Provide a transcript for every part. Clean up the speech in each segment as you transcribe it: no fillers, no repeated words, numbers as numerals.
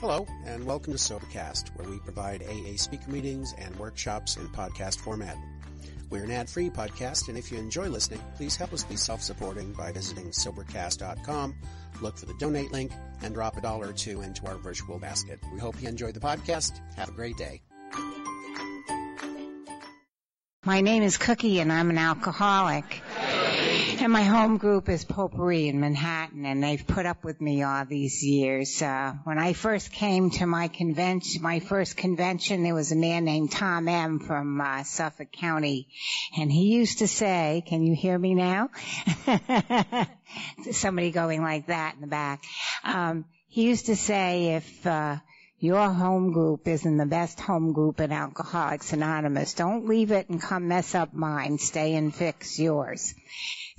Hello, and welcome to SoberCast, where we provide AA speaker meetings and workshops in podcast format. We're an ad-free podcast, and if you enjoy listening, please help us be self-supporting by visiting SoberCast.com, look for the donate link, and drop $1 or $2 into our virtual basket. We hope you enjoyed the podcast. Have a great day. My name is Cookie, and I'm an alcoholic. And my home group is Potpourri in Manhattan, and they've put up with me all these years. When I first came to my first convention, there was a man named Tom M. from Suffolk County, and he used to say, can you hear me now? Somebody going like that in the back. He used to say, if your home group isn't the best home group in Alcoholics Anonymous, don't leave it and come mess up mine. Stay and fix yours.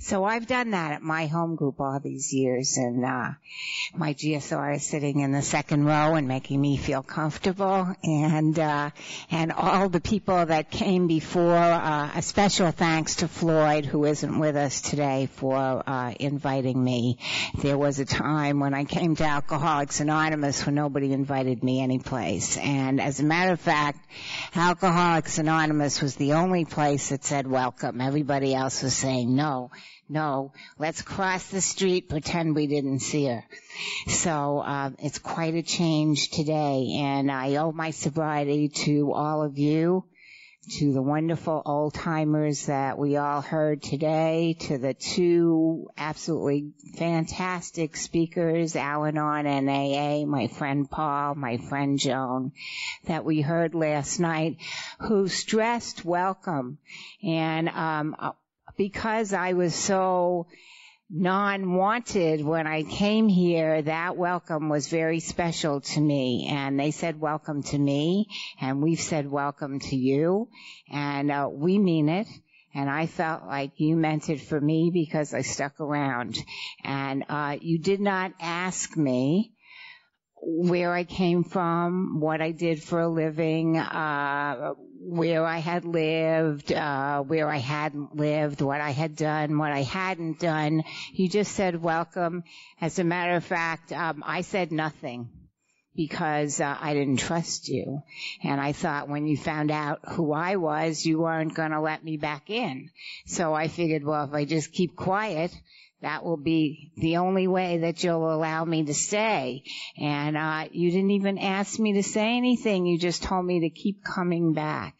So I've done that at my home group all these years, and my GSR is sitting in the second row and making me feel comfortable, and all the people that came before. A special thanks to Floyd, who isn't with us today, for inviting me. There was a time when I came to Alcoholics Anonymous when nobody invited me anyplace, and as a matter of fact, Alcoholics Anonymous was the only place that said welcome. Everybody else was saying no, let's cross the street, pretend we didn't see her. So it's quite a change today, and I owe my sobriety to all of you, to the wonderful old-timers that we all heard today, to the two absolutely fantastic speakers, Al-Anon and AA, my friend Paul, my friend Joan, that we heard last night, who stressed welcome. And because I was so non-wanted when I came here, that welcome was very special to me. And they said welcome to me, and we've said welcome to you, and we mean it. And I felt like you meant it for me because I stuck around. And you did not ask me where I came from, what I did for a living, where I had lived, where I hadn't lived, what I had done, what I hadn't done. You just said welcome. As a matter of fact, I said nothing because I didn't trust you. And I thought when you found out who I was, you weren't going to let me back in. So I figured, well, if I just keep quiet, that will be the only way that you'll allow me to stay. And you didn't even ask me to say anything. You just told me to keep coming back.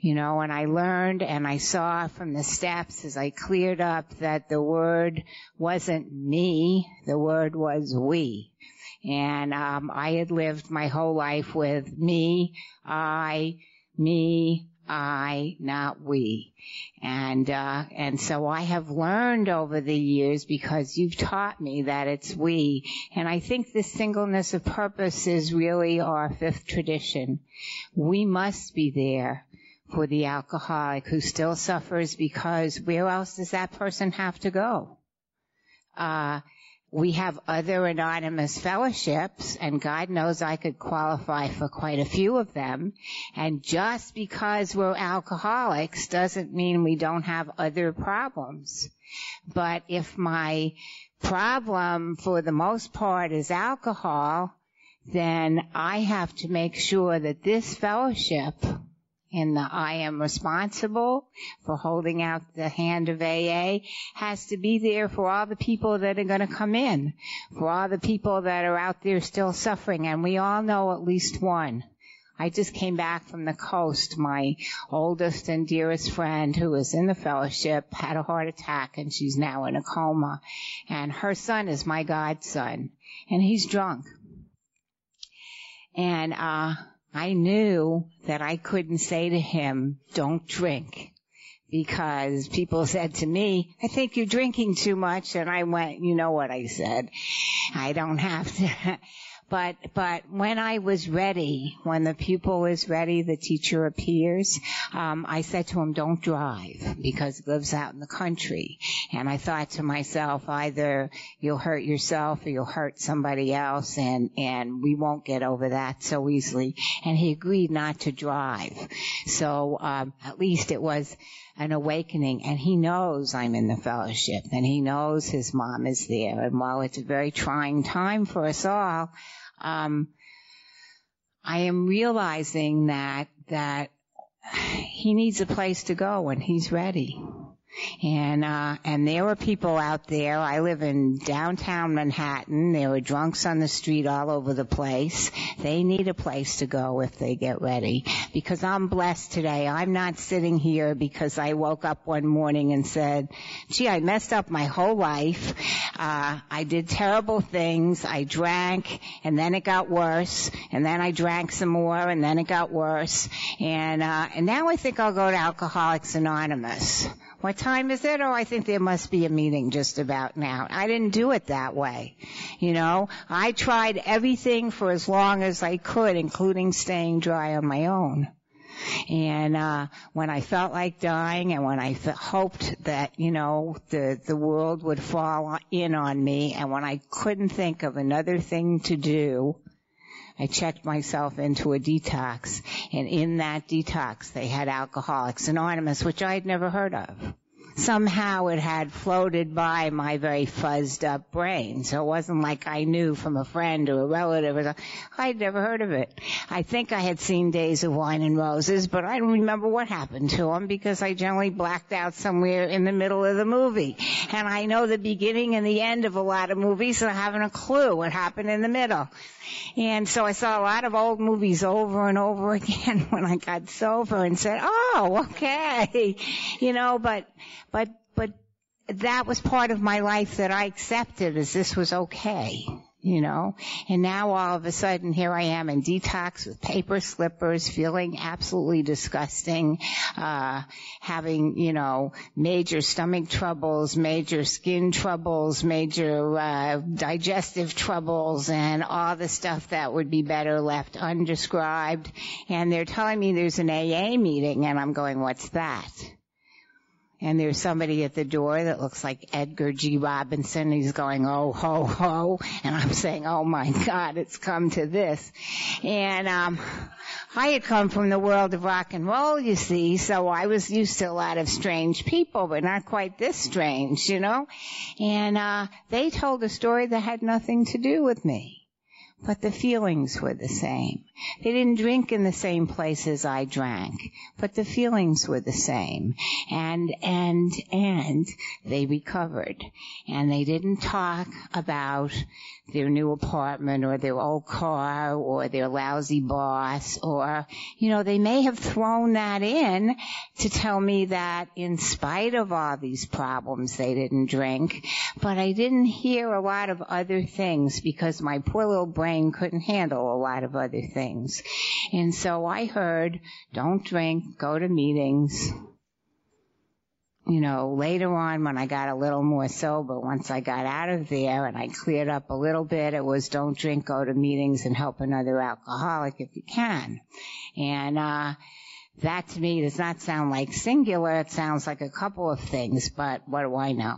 You know, and I learned and I saw from the steps as I cleared up that the word wasn't me. The word was we. And I had lived my whole life with me, I, not we. And so I have learned over the years, because you've taught me, that it's we. And I think this singleness of purpose is really our fifth tradition. We must be there for the alcoholic who still suffers, because where else does that person have to go? We have other anonymous fellowships, and God knows I could qualify for quite a few of them. And just because we're alcoholics doesn't mean we don't have other problems. But if my problem, for the most part, is alcohol, then I have to make sure that this fellowship, and the I am responsible for holding out the hand of AA, has to be there for all the people that are going to come in, for all the people that are out there still suffering. And we all know at least one. I just came back from the coast. My oldest and dearest friend, who is in the fellowship, had a heart attack, and she's now in a coma. And her son is my godson, and he's drunk. And I knew that I couldn't say to him, don't drink, because people said to me, I think you're drinking too much. And I went, you know what I said, I don't have to. But when I was ready, when the pupil is ready, the teacher appears, I said to him, don't drive, because he lives out in the country. And I thought to myself, either you'll hurt yourself or you'll hurt somebody else, and we won't get over that so easily. And he agreed not to drive. So at least it was an awakening, and he knows I'm in the fellowship, and he knows his mom is there. And while it's a very trying time for us all, I am realizing that he needs a place to go when he's ready. And there were people out there. I live in downtown Manhattan. There were drunks on the street all over the place. They need a place to go if they get ready. Because I'm blessed today. I'm not sitting here because I woke up one morning and said, gee, I messed up my whole life. I did terrible things. I drank, and then it got worse. And then I drank some more, and then it got worse. And now I think I'll go to Alcoholics Anonymous. What time is it? Oh, I think there must be a meeting just about now. I didn't do it that way. You know, I tried everything for as long as I could, including staying dry on my own. And when I felt like dying, and when I hoped that, you know, the world would fall in on me, and when I couldn't think of another thing to do, I checked myself into a detox, and in that detox they had Alcoholics Anonymous, which I had never heard of. Somehow it had floated by my very fuzzed up brain, so it wasn't like I knew from a friend or a relative. I'd never heard of it. I think I had seen Days of Wine and Roses, but I don't remember what happened to them because I generally blacked out somewhere in the middle of the movie. And I know the beginning and the end of a lot of movies, and I haven't a clue what happened in the middle. And so I saw a lot of old movies over and over again when I got sober and said, oh, okay. You know, but that was part of my life that I accepted as this was okay, you know. And now all of a sudden here I am in detox with paper slippers, feeling absolutely disgusting, having, you know, major stomach troubles, major skin troubles, major digestive troubles, and all the stuff that would be better left undescribed. And they're telling me there's an AA meeting, and I'm going, what's that? And there's somebody at the door that looks like Edgar G. Robinson. He's going, oh, ho, ho. And I'm saying, oh, my God, it's come to this. And I had come from the world of rock and roll, you see, so I was used to a lot of strange people, but not quite this strange, you know. And they told a story that had nothing to do with me. But the feelings were the same. They didn't drink in the same places I drank, but the feelings were the same. And they recovered. And they didn't talk about their new apartment or their old car or their lousy boss, or, you know, they may have thrown that in to tell me that in spite of all these problems they didn't drink, but I didn't hear a lot of other things because my poor little brain couldn't handle a lot of other things. And so I heard, don't drink, go to meetings. You know, later on when I got a little more sober, once I got out of there and I cleared up a little bit, it was don't drink, go to meetings, and help another alcoholic if you can. And that to me does not sound like singular. It sounds like a couple of things, but what do I know?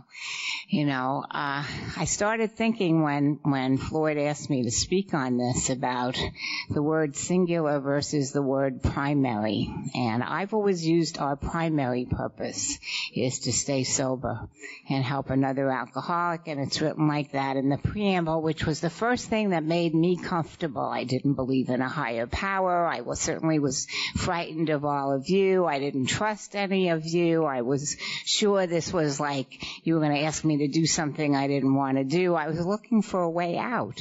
You know, I started thinking when Floyd asked me to speak on this about the word singular versus the word primary. And I've always used our primary purpose is to stay sober and help another alcoholic, and it's written like that in the preamble, which was the first thing that made me comfortable. I didn't believe in a higher power. I certainly was frightened of all of you. I didn't trust any of you. I was sure this was like you were going to ask me to do something I didn't want to do. I was looking for a way out.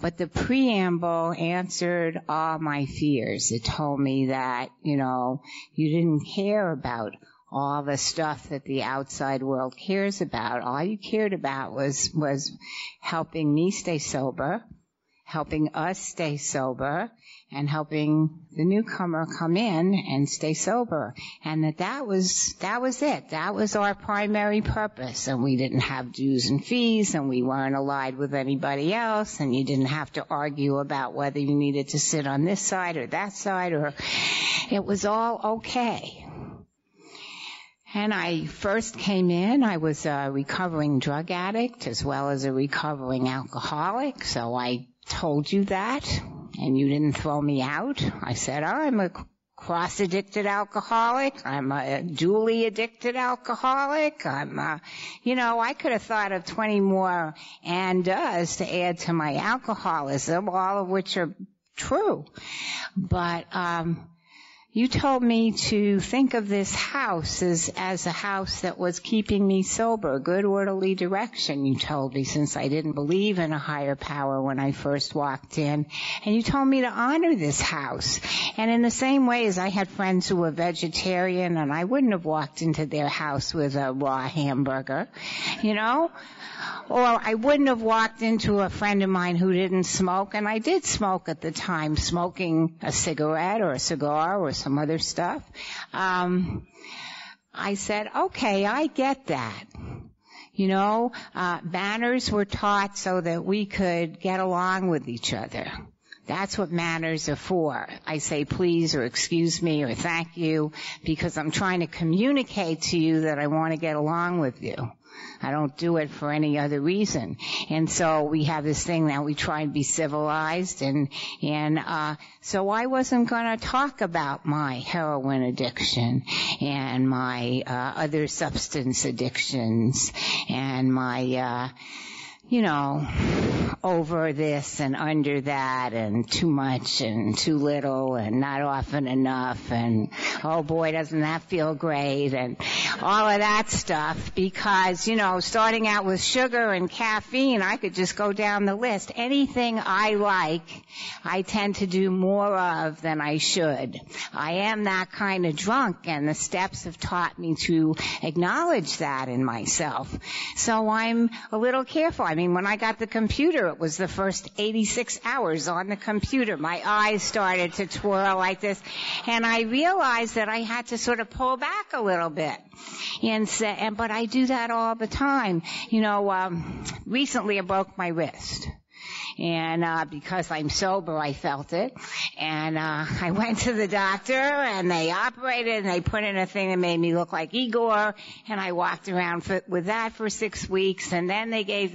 But the preamble answered all my fears. It told me that, you know, you didn't care about all the stuff that the outside world cares about. All you cared about was helping me stay sober, helping us stay sober, and helping the newcomer come in and stay sober. And that was it. That was our primary purpose. And we didn't have dues and fees, and we weren't allied with anybody else, and you didn't have to argue about whether you needed to sit on this side or that side, or it was all okay. And I first came in, I was a recovering drug addict as well as a recovering alcoholic, so I told you that. And you didn't throw me out. I said, oh, I'm a cross-addicted alcoholic. I'm a dually addicted alcoholic. You know, I could have thought of 20 more and does to add to my alcoholism, all of which are true. But you told me to think of this house as a house that was keeping me sober, good orderly direction, you told me, since I didn't believe in a higher power when I first walked in. And you told me to honor this house. And in the same way as I had friends who were vegetarian, and I wouldn't have walked into their house with a raw hamburger, you know? Or I wouldn't have walked into a friend of mine who didn't smoke, and I did smoke at the time, smoking a cigarette or a cigar or some other stuff. I said, okay, I get that. You know, manners were taught so that we could get along with each other. That's what manners are for. I say please or excuse me or thank you because I'm trying to communicate to you that I want to get along with you. I don't do it for any other reason. And so we have this thing that we try and be civilized, and so I wasn't going to talk about my heroin addiction and my other substance addictions and my you know, over this and under that and too much and too little and not often enough and, oh boy, doesn't that feel great and all of that stuff because, you know, starting out with sugar and caffeine, I could just go down the list. Anything I like, I tend to do more of than I should. I am that kind of drunk, and the steps have taught me to acknowledge that in myself. So I'm a little careful. I mean, when I got the computer, it was the first 86 hours on the computer. My eyes started to twirl like this, and I realized that I had to sort of pull back a little bit. And say, but I do that all the time. You know, recently I broke my wrist. And because I'm sober, I felt it. And I went to the doctor, and they operated, and they put in a thing that made me look like Igor. And I walked around with that for 6 weeks. And then they gave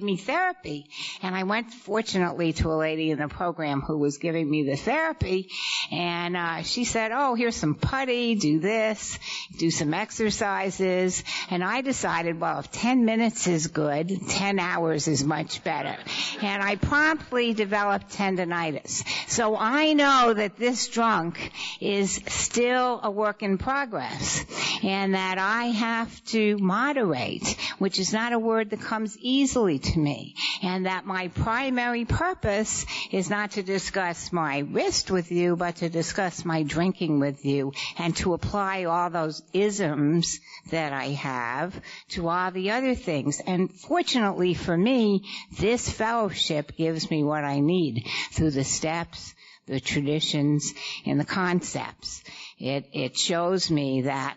me therapy. And I went, fortunately, to a lady in the program who was giving me the therapy. And she said, oh, here's some putty. Do this. Do some exercises. And I decided, well, if 10 minutes is good, 10 hours is much better. And I promptly developed tendinitis. So I know that this drunk is still a work in progress and that I have to moderate, which is not a word that comes easily to me, and that my primary purpose is not to discuss my wrist with you, but to discuss my drinking with you and to apply all those isms that I have to all the other things. And fortunately for me, this fellowship gives me what I need through the steps, the traditions, and the concepts. It shows me that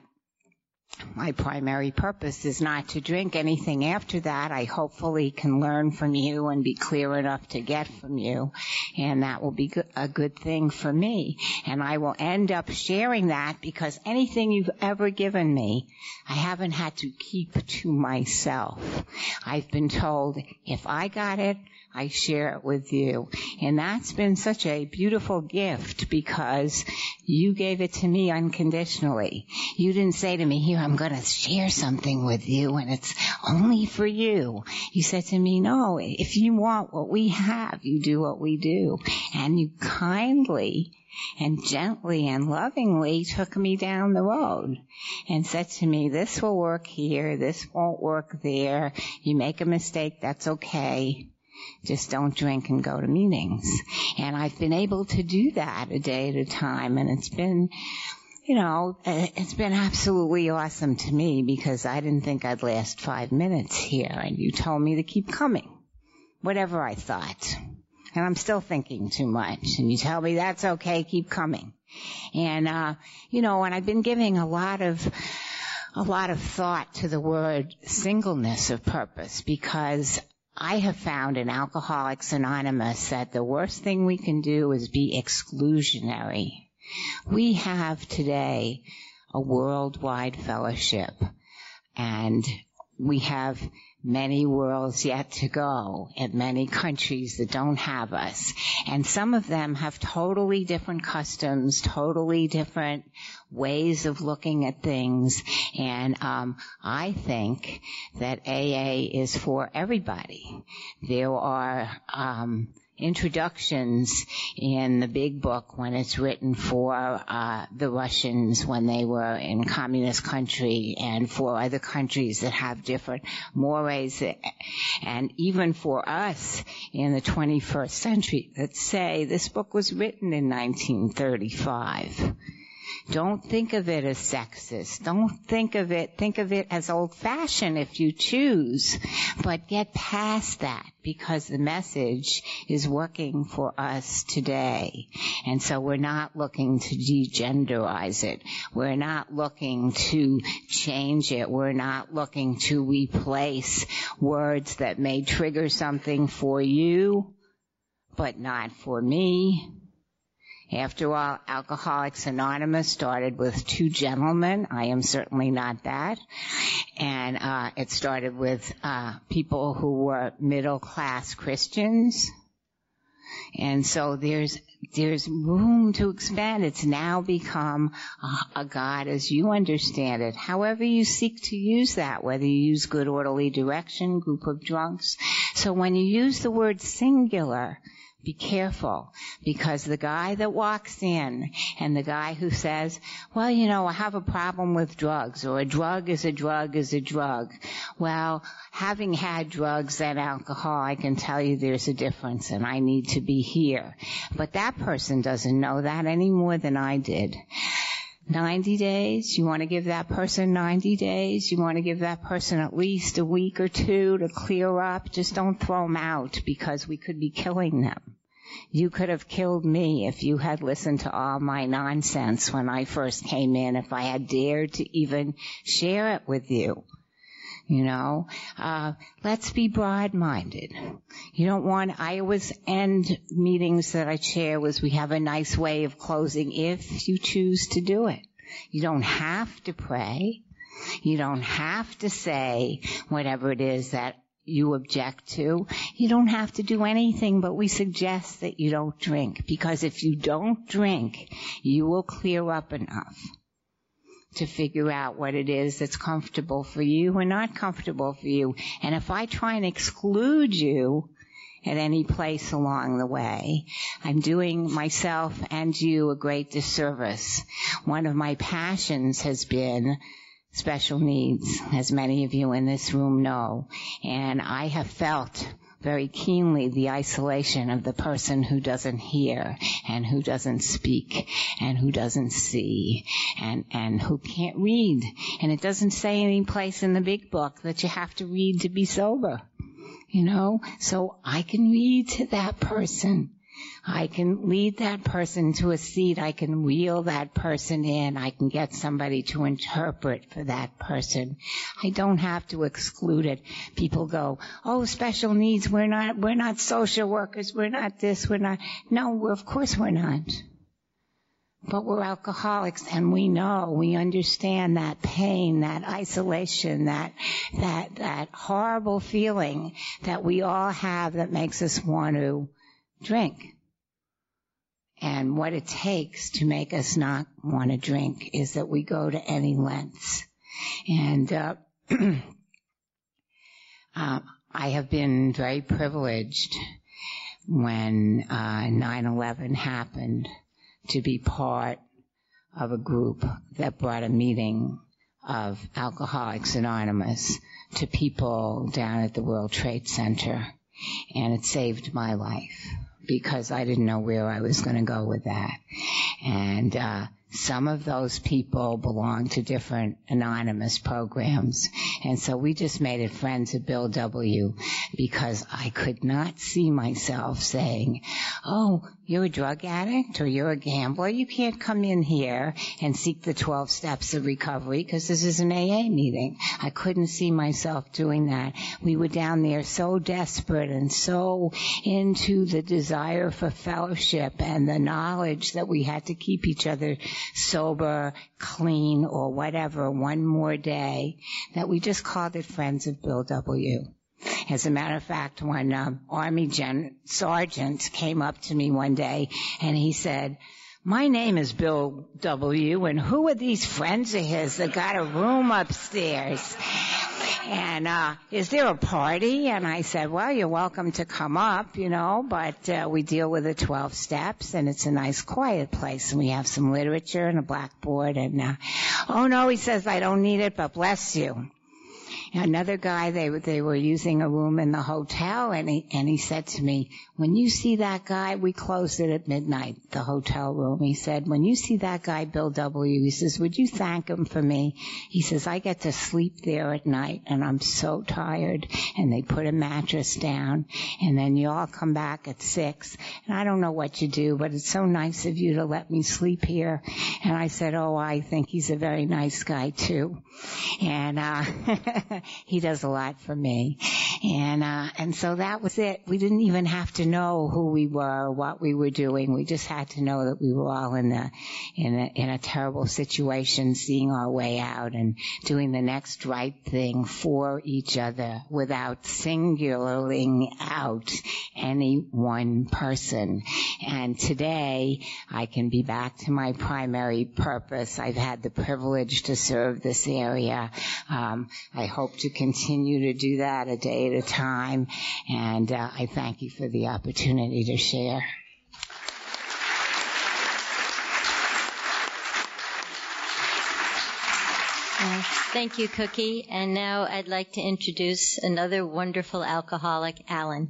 my primary purpose is not to drink. Anything after that, I hopefully can learn from you and be clear enough to get from you, and that will be a good thing for me. And I will end up sharing that because anything you've ever given me, I haven't had to keep to myself. I've been told if I got it, I share it with you. And that's been such a beautiful gift because you gave it to me unconditionally. You didn't say to me, here, I'm going to share something with you and it's only for you. You said to me, no, if you want what we have, you do what we do. And you kindly and gently and lovingly took me down the road and said to me, this will work here, this won't work there. You make a mistake, that's okay. Just don't drink and go to meetings. And I've been able to do that a day at a time. And it's been, you know, it's been absolutely awesome to me because I didn't think I'd last 5 minutes here. And you told me to keep coming, whatever I thought. And I'm still thinking too much. And you tell me that's okay, keep coming. And, you know, and I've been giving a lot of thought to the word singleness of purpose because I have found in Alcoholics Anonymous that the worst thing we can do is be exclusionary. We have today a worldwide fellowship, and we have many worlds yet to go and many countries that don't have us. And some of them have totally different customs, totally different ways of looking at things, and I think that AA is for everybody. There are introductions in the big book when it's written for the Russians when they were in communist country and for other countries that have different mores, and even for us in the 21st century. Let's say this book was written in 1935. Don't think of it as sexist. Don't think of it as old-fashioned if you choose, but get past that because the message is working for us today. And so we're not looking to degenderize it. We're not looking to change it. We're not looking to replace words that may trigger something for you, but not for me. After all, Alcoholics Anonymous started with two gentlemen. I am certainly not that. And it started with people who were middle-class Christians. And so there's room to expand. It's now become a God as you understand it. However you seek to use that, whether you use good orderly direction, group of drunks. So when you use the word singular, be careful, because the guy that walks in and the guy who says, well, you know, I have a problem with drugs, or a drug is a drug is a drug. Well, having had drugs and alcohol, I can tell you there's a difference and I need to be here. But that person doesn't know that any more than I did. 90 days? You want to give that person 90 days? You want to give that person at least a week or two to clear up? Just don't throw them out, because we could be killing them. You could have killed me if you had listened to all my nonsense when I first came in, if I had dared to even share it with you. You know, let's be broad-minded. You don't want, I always end meetings that I chair with, we have a nice way of closing if you choose to do it. You don't have to pray. You don't have to say whatever it is that you object to. You don't have to do anything, but we suggest that you don't drink, because if you don't drink, you will clear up enough to figure out what it is that's comfortable for you and not comfortable for you. And if I try and exclude you at any place along the way, I'm doing myself and you a great disservice. One of my passions has been special needs, as many of you in this room know, and I have felt very keenly the isolation of the person who doesn't hear and who doesn't speak and who doesn't see and who can't read. And it doesn't say any place in the big book that you have to read to be sober, you know. So I can read to that person. I can lead that person to a seat. I can wheel that person in. I can get somebody to interpret for that person. I don't have to exclude it. People go, oh, special needs, we're not social workers, we're not this, we're not. No, of course we're not. But we're alcoholics, and we know, we understand that pain, that isolation, that horrible feeling that we all have that makes us want to drink. And what it takes to make us not want to drink is that we go to any lengths. And I have been very privileged when 9/11 happened to be part of a group that brought a meeting of Alcoholics Anonymous to people down at the World Trade Center. And it saved my life, because I didn't know where I was going to go with that. And some of those people belong to different anonymous programs. And so we just made it friends of Bill W., because I could not see myself saying, oh, you're a drug addict or you're a gambler. You can't come in here and seek the 12 steps of recovery, because this is an AA meeting. I couldn't see myself doing that. We were down there so desperate and so into the desire for fellowship and the knowledge that we had to keep each other sober, clean, or whatever, one more day, that we just called it Friends of Bill W. As a matter of fact, when Army Sergeant came up to me one day and he said, my name is Bill W., and who are these friends of his that got a room upstairs? and is there a party? And I said, well, you're welcome to come up, you know, but we deal with the 12 steps, and it's a nice quiet place, and we have some literature and a blackboard. And oh, no, he says, I don't need it, but bless you. Another guy, they were using a room in the hotel, and he said to me, when you see that guy, we closed it at midnight, the hotel room. He said, when you see that guy, Bill W., he says, would you thank him for me? He says, I get to sleep there at night, and I'm so tired. And they put a mattress down, and then you all come back at 6. And I don't know what you do, but it's so nice of you to let me sleep here. And I said, oh, I think he's a very nice guy, too. And he does a lot for me. And so that was it. We didn't even have to know who we were, what we were doing. We just had to know that we were all in a terrible situation, seeing our way out and doing the next right thing for each other without singling out any one person. And today I can be back to my primary purpose. I've had the privilege to serve this area. I hope to continue to do that a day at a time, and I thank you for the opportunity to share. Thank you, Cookie. And now I'd like to introduce another wonderful alcoholic, Alan.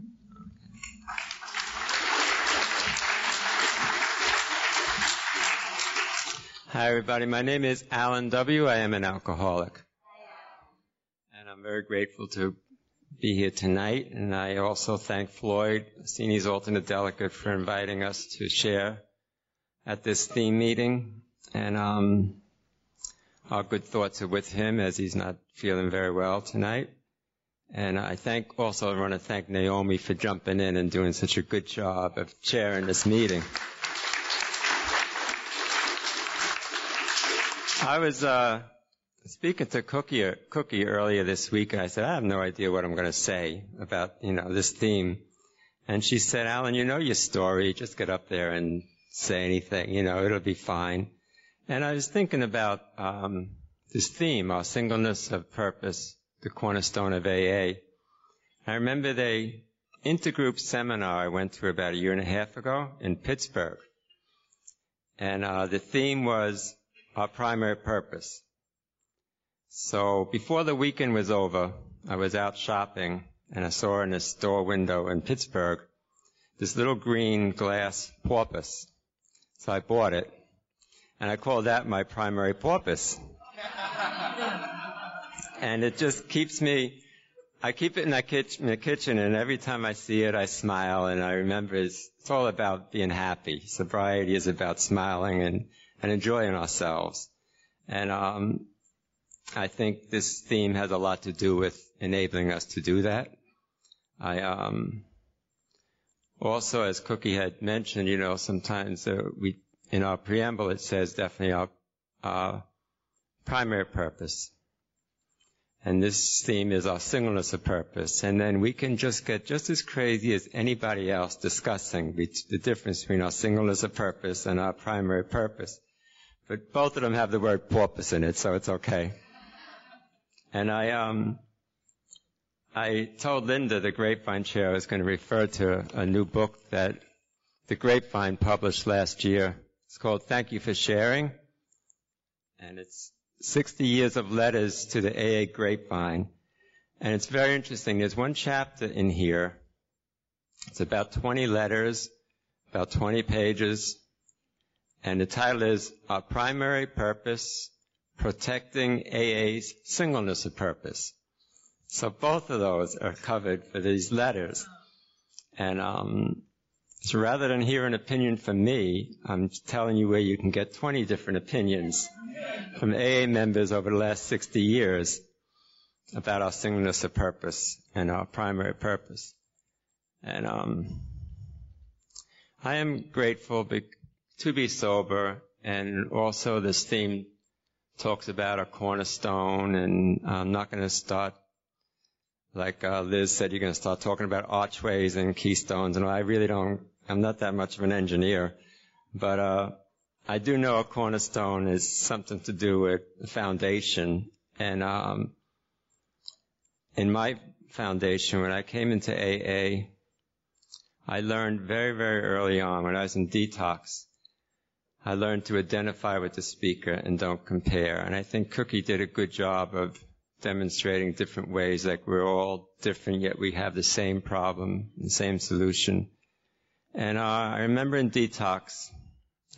Hi, everybody. My name is Alan W. I am an alcoholic. And I'm very grateful to be here tonight, and I also thank Floyd, Sini's alternate delegate, for inviting us to share at this theme meeting. And our good thoughts are with him, as he's not feeling very well tonight. And I want to thank Naomi for jumping in and doing such a good job of chairing this meeting. I was speaking to Cookie earlier this week, and I said, I have no idea what I'm going to say about, this theme. And she said, Alan, you know your story. Just get up there and say anything. It'll be fine. And I was thinking about this theme, our singleness of purpose, the cornerstone of AA. I remember the Intergroup seminar I went to about 1.5 years ago in Pittsburgh. And the theme was our primary purpose. So before the weekend was over, I was out shopping, and I saw in a store window in Pittsburgh this little green glass porpoise. So I bought it, and I call that my primary porpoise. And it just keeps me, I keep it in the kitchen, and every time I see it, I smile, and I remember it's all about being happy. Sobriety is about smiling and enjoying ourselves. And I think this theme has a lot to do with enabling us to do that. I also, as Cookie had mentioned, sometimes we, in our preamble, it says definitely our primary purpose. And this theme is our singleness of purpose. And then we can just get just as crazy as anybody else discussing the difference between our singleness of purpose and our primary purpose. But both of them have the word porpoise in it, so it's okay. And I told Linda, the Grapevine chair, I was going to refer to a new book that the Grapevine published last year. It's called Thank You for Sharing, and it's 60 Years of Letters to the AA Grapevine. And it's very interesting. There's one chapter in here. It's about 20 letters, about 20 pages, and the title is Our Primary Purpose, Protecting AA's Singleness of Purpose. So both of those are covered for these letters. And so rather than hear an opinion from me, I'm telling you where you can get 20 different opinions from AA members over the last 60 years about our singleness of purpose and our primary purpose. And I am grateful to be sober, and also this theme talks about a cornerstone, and I'm not going to start, like Liz said, you're going to start talking about archways and keystones, and I really don't, I'm not that much of an engineer, but I do know a cornerstone is something to do with the foundation, and in my foundation, when I came into AA, I learned very, very early on when I was in detox, I learned to identify with the speaker and don't compare. And I think Cookie did a good job of demonstrating different ways, like we're all different, yet we have the same problem, the same solution. And I remember in detox,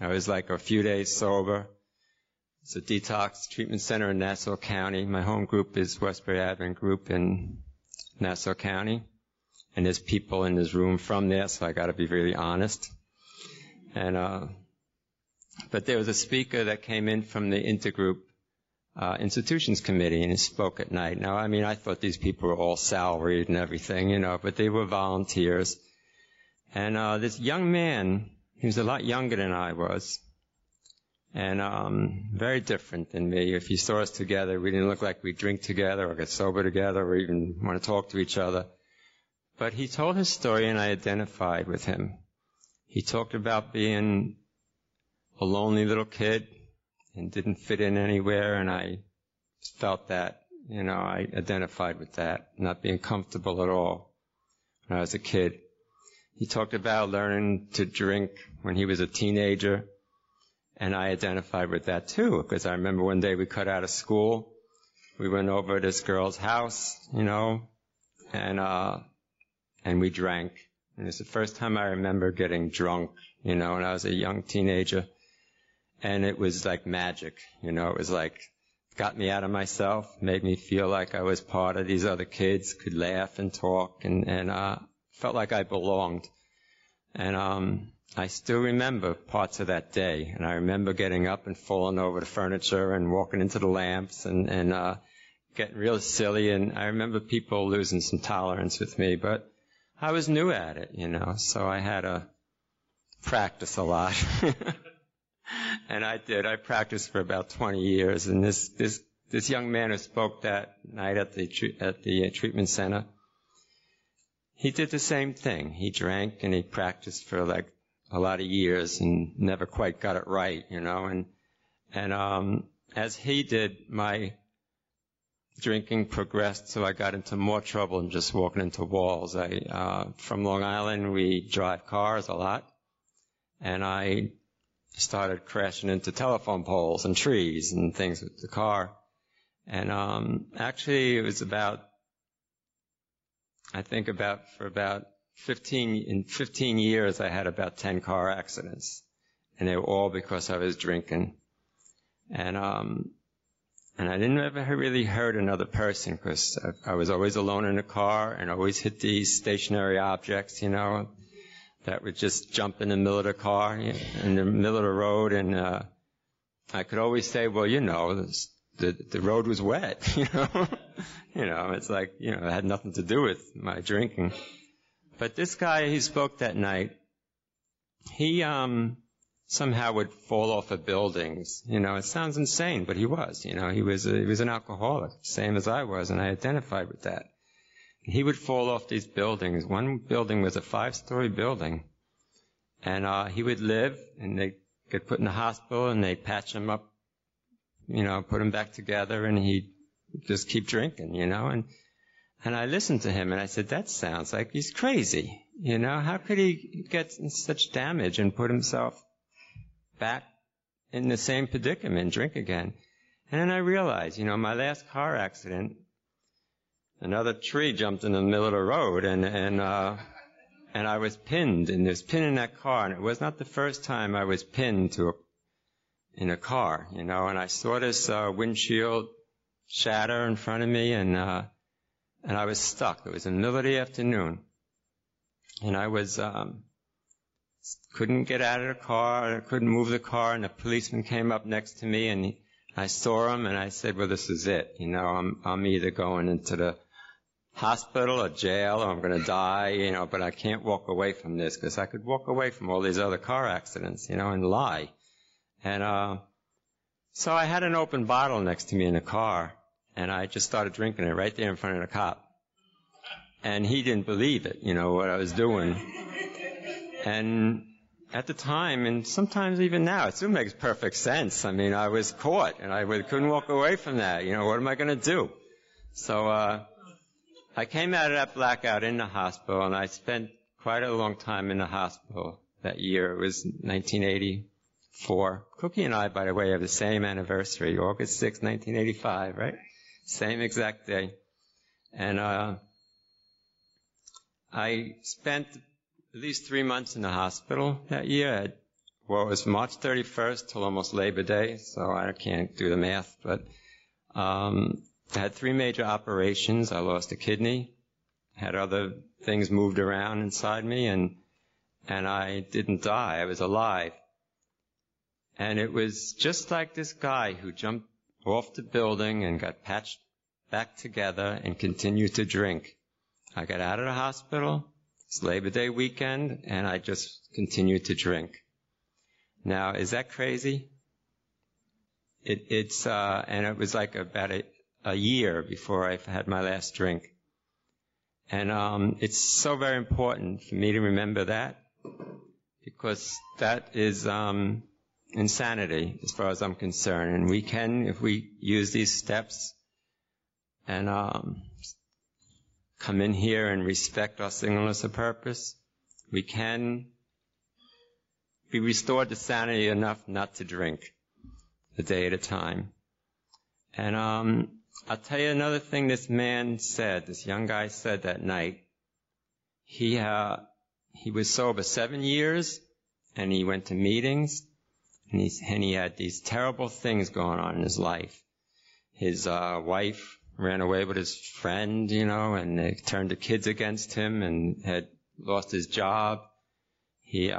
I was like a few days sober. It's a detox treatment center in Nassau County. My home group is Westbury Advent Group in Nassau County. And there's people in this room from there, so I got to be really honest. And but there was a speaker that came in from the Intergroup Institutions Committee, and he spoke at night. Now, I mean, I thought these people were all salaried and everything, you know, but they were volunteers. And this young man, he was a lot younger than I was, and very different than me. If you saw us together, we didn't look like we drink together or get sober together or even want to talk to each other. But he told his story, and I identified with him. He talked about being a lonely little kid and didn't fit in anywhere, and I felt that, you know, I identified with that, not being comfortable at all when I was a kid. He talked about learning to drink when he was a teenager, and I identified with that too, because I remember one day we cut out of school. We went over to this girl's house, you know, and we drank. And it's the first time I remember getting drunk, you know, when I was a young teenager. And it was like magic, you know. It was like, got me out of myself, made me feel like I was part of these other kids, could laugh and talk, and felt like I belonged. And I still remember parts of that day. And I remember getting up and falling over the furniture and walking into the lamps and getting real silly. And I remember people losing some tolerance with me, but I was new at it, you know, so I had to practice a lot. And I did. I practiced for about 20 years. And this young man who spoke that night at the treatment center, he did the same thing. He drank and he practiced for like a lot of years and never quite got it right, you know. And as he did, my drinking progressed, so I got into more trouble than just walking into walls. I from Long Island, we drive cars a lot, and I started crashing into telephone poles and trees and things with the car. And actually it was about 15 years I had about 10 car accidents, and they were all because I was drinking. And I didn't ever really hurt another person, because I was always alone in the car and always hit these stationary objects, you know, that would just jump in the middle of the car, in the middle of the road, and I could always say, well, you know, the road was wet, you know. You know, it's like, you know, it had nothing to do with my drinking. But this guy, he spoke that night, he somehow would fall off of buildings. You know, it sounds insane, but he was, you know, he was an alcoholic, same as I was, and I identified with that. He would fall off these buildings. One building was a 5-story building. And he would live, and they get put in the hospital, and they patch him up, you know, put him back together, and he'd just keep drinking, you know. And I listened to him, and I said, that sounds like he's crazy, you know. How could he get in such damage and put himself back in the same predicament, drink again? And then I realized, you know, my last car accident, another tree jumped in the middle of the road, and I was pinned, and there's pin in that car, and it was not the first time I was pinned to in a car, you know. And I saw this windshield shatter in front of me, and I was stuck. It was in the middle of the afternoon, and I was couldn't get out of the car, I couldn't move the car, and a policeman came up next to me, and I saw him, and I said, well, this is it, you know. I'm either going into the hospital or jail, or I'm going to die, you know, but I can't walk away from this, because I could walk away from all these other car accidents, you know, and lie. And so I had an open bottle next to me in the car, and I just started drinking it right there in front of the cop. And he didn't believe it, you know, what I was doing. And at the time, and sometimes even now, it still makes perfect sense. I mean, I was caught, and I couldn't walk away from that. You know, what am I going to do? So I came out of that blackout in the hospital, and I spent quite a long time in the hospital that year. It was 1984. Cookie and I, by the way, have the same anniversary, August 6, 1985, right? Same exact day. And I spent at least 3 months in the hospital that year. Well, it was March 31st till almost Labor Day, so I can't do the math, but I had 3 major operations. I lost a kidney, had other things moved around inside me, and I didn't die. I was alive. And it was just like this guy who jumped off the building and got patched back together and continued to drink. I got out of the hospital. It's Labor Day weekend, and I just continued to drink. Now, is that crazy? It's and it was like about a year before I had my last drink. And it's so very important for me to remember that, because that is insanity as far as I'm concerned. And we can, if we use these steps and come in here and respect our singleness of purpose, we can be restored to sanity enough not to drink a day at a time. And I'll tell you another thing this man said, this young guy said that night. He was sober 7 years, and he went to meetings, and he had these terrible things going on in his life. His wife ran away with his friend, you know, and they turned the kids against him, and had lost his job. He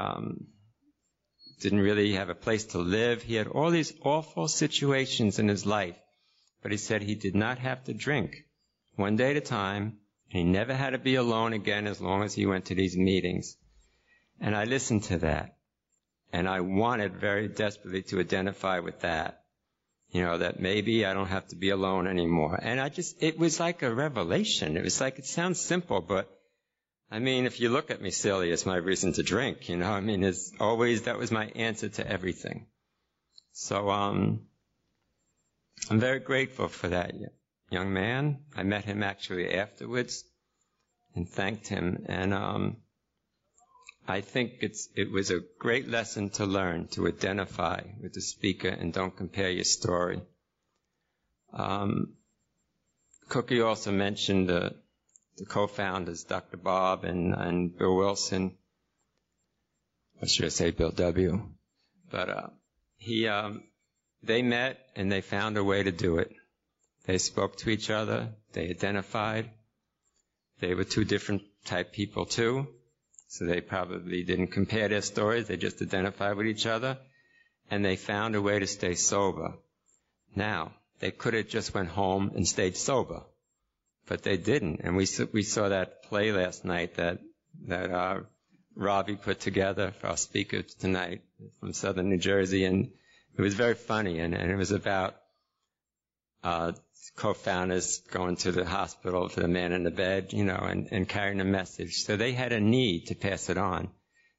didn't really have a place to live. He had all these awful situations in his life, but he said he did not have to drink, one day at a time, and he never had to be alone again as long as he went to these meetings. And I listened to that, and I wanted very desperately to identify with that, you know, that maybe I don't have to be alone anymore. And it was like a revelation. It was like, it sounds simple, but I mean, if you look at me silly, it's my reason to drink, you know. I mean, it's always, that was my answer to everything. So I'm very grateful for that young man. I met him actually afterwards and thanked him. And I think it was a great lesson to learn, to identify with the speaker and don't compare your story. Cookie also mentioned the co-founders, Dr. Bob and Bill Wilson, or should I say Bill W., but they met and they found a way to do it. They spoke to each other, they identified. They were 2 different type people too, so they probably didn't compare their stories, they just identified with each other, and they found a way to stay sober. Now, they could have just went home and stayed sober, but they didn't. And we saw that play last night that Robbie put together for our speaker tonight from Southern New Jersey, and it was very funny. And it was about co-founders going to the hospital for the man in the bed, you know, and carrying a message. So they had a need to pass it on.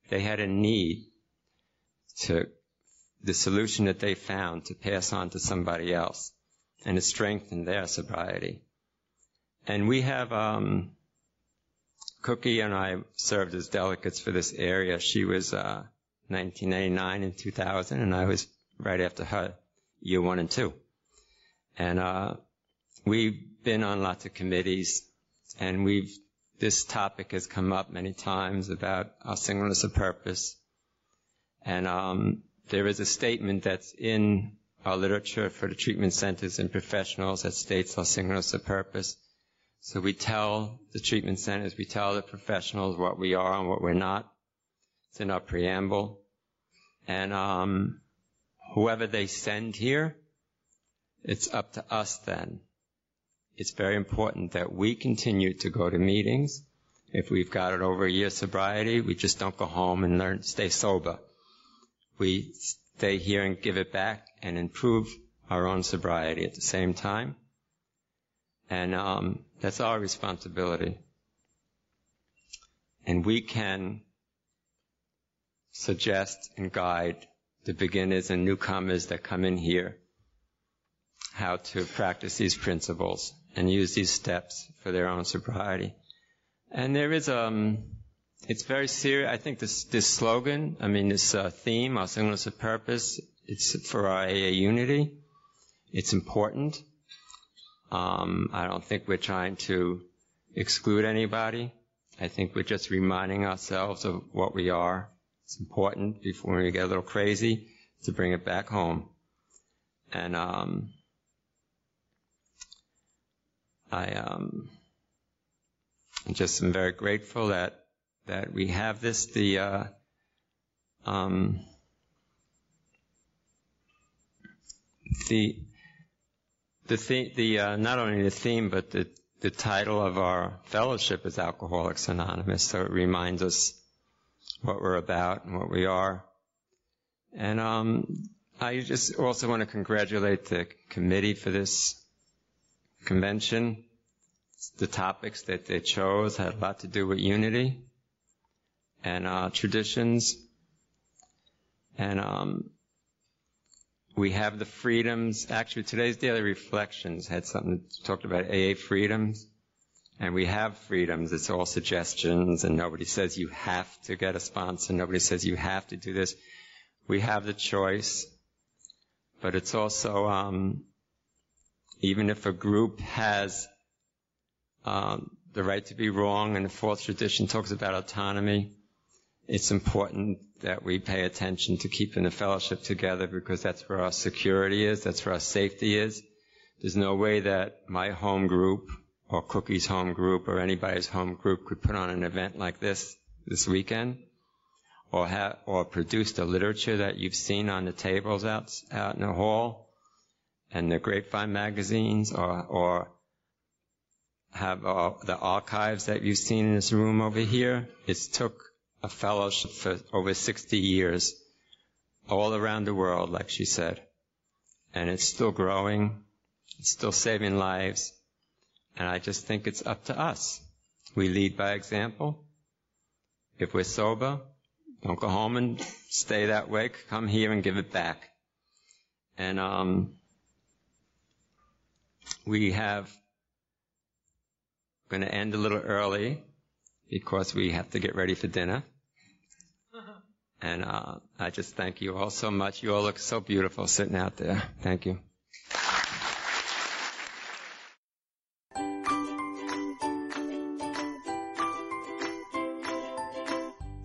They had a need to the solution that they found to pass on to somebody else, and to strengthen their sobriety. And we have, Cookie and I served as delegates for this area. She was 1999 and 2000, and I was right after her, year 1 and 2. And we've been on lots of committees, and this topic has come up many times about our singleness of purpose. And there is a statement that's in our literature for the treatment centers and professionals that states our singleness of purpose. So we tell the treatment centers, we tell the professionals what we are and what we're not. It's in our preamble. And whoever they send here, it's up to us then. It's very important that we continue to go to meetings. If we've got it over a year sobriety, we just don't go home and learn, stay sober. We stay here and give it back and improve our own sobriety at the same time. And that's our responsibility. And we can suggest and guide the beginners and newcomers that come in here how to practice these principles and use these steps for their own sobriety. And there is, it's very serious. I think this slogan, I mean, this theme, our singleness of purpose, it's for our AA unity. It's important. I don't think we're trying to exclude anybody. I think we're just reminding ourselves of what we are. It's important before we get a little crazy to bring it back home. And I just am very grateful that we have this. Not only the theme, but the title of our fellowship is Alcoholics Anonymous, so it reminds us what we're about and what we are. And I just also want to congratulate the committee for this convention. The topics that they chose had a lot to do with unity and traditions. And we have the freedoms. Actually, today's Daily Reflections had something talked about AA freedoms. And we have freedoms. It's all suggestions, and nobody says you have to get a sponsor. Nobody says you have to do this. We have the choice. But it's also, even if a group has the right to be wrong, and the fourth tradition talks about autonomy, it's important that we pay attention to keeping the fellowship together, because that's where our security is, that's where our safety is. There's no way that my home group or Cookie's home group or anybody's home group could put on an event like this weekend, or produce the literature that you've seen on the tables out in the hall and the grapevine magazines, or have the archives that you've seen in this room over here. It's took a fellowship for over 60 years all around the world, like she said. And it's still growing. It's still saving lives. And I just think it's up to us. We lead by example. If we're sober, don't go home and stay that way. Come here and give it back. And we're going to end a little early, because we have to get ready for dinner. And I just thank you all so much. You all look so beautiful sitting out there. Thank you.